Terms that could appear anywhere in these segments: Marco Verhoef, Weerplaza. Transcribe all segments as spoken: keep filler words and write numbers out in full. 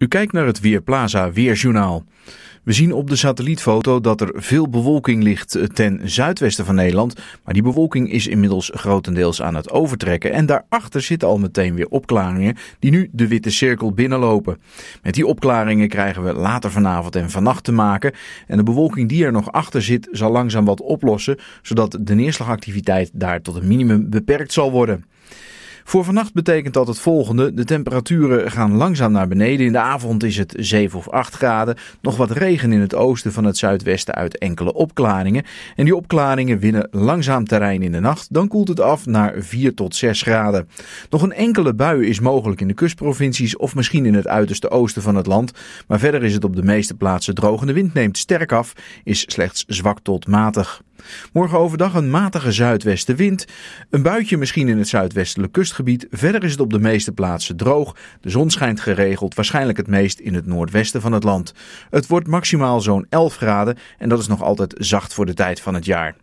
U kijkt naar het Weerplaza Weerjournaal. We zien op de satellietfoto dat er veel bewolking ligt ten zuidwesten van Nederland. Maar die bewolking is inmiddels grotendeels aan het overtrekken. En daarachter zitten al meteen weer opklaringen die nu de witte cirkel binnenlopen. Met die opklaringen krijgen we later vanavond en vannacht te maken. En de bewolking die er nog achter zit zal langzaam wat oplossen. Zodat de neerslagactiviteit daar tot een minimum beperkt zal worden. Voor vannacht betekent dat het volgende. De temperaturen gaan langzaam naar beneden. In de avond is het zeven of acht graden. Nog wat regen in het oosten van het zuidwesten uit enkele opklaringen. En die opklaringen winnen langzaam terrein in de nacht. Dan koelt het af naar vier tot zes graden. Nog een enkele bui is mogelijk in de kustprovincies of misschien in het uiterste oosten van het land. Maar verder is het op de meeste plaatsen droog en de wind neemt sterk af. Is slechts zwak tot matig. Morgen overdag een matige zuidwestenwind. Een buitje misschien in het zuidwestelijk kustgebied. Verder is het op de meeste plaatsen droog. De zon schijnt geregeld, waarschijnlijk het meest in het noordwesten van het land. Het wordt maximaal zo'n elf graden en dat is nog altijd zacht voor de tijd van het jaar.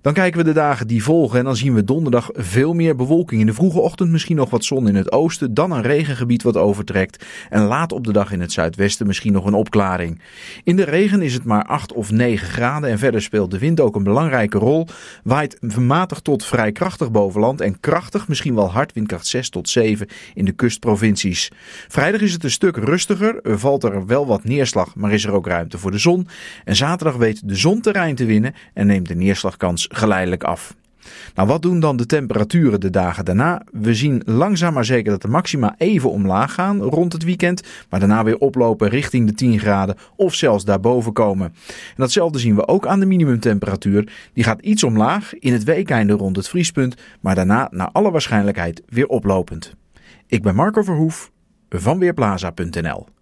Dan kijken we de dagen die volgen en dan zien we donderdag veel meer bewolking. In de vroege ochtend misschien nog wat zon in het oosten, dan een regengebied wat overtrekt. En laat op de dag in het zuidwesten misschien nog een opklaring. In de regen is het maar acht of negen graden en verder speelt de wind ook een belangrijke rol. Waait matig tot vrij krachtig boven land en krachtig, misschien wel hard, windkracht zes tot zeven in de kustprovincies. Vrijdag is het een stuk rustiger, valt er wel wat neerslag, maar is er ook ruimte voor de zon. En zaterdag weet de zon terrein te winnen en neemt de neerslagkans geleidelijk af. Nou, wat doen dan de temperaturen de dagen daarna? We zien langzaam maar zeker dat de maxima even omlaag gaan rond het weekend, maar daarna weer oplopen richting de tien graden of zelfs daarboven komen. En datzelfde zien we ook aan de minimumtemperatuur. Die gaat iets omlaag, in het weekeinde rond het vriespunt, maar daarna naar alle waarschijnlijkheid weer oplopend. Ik ben Marco Verhoef van weerplaza punt n l.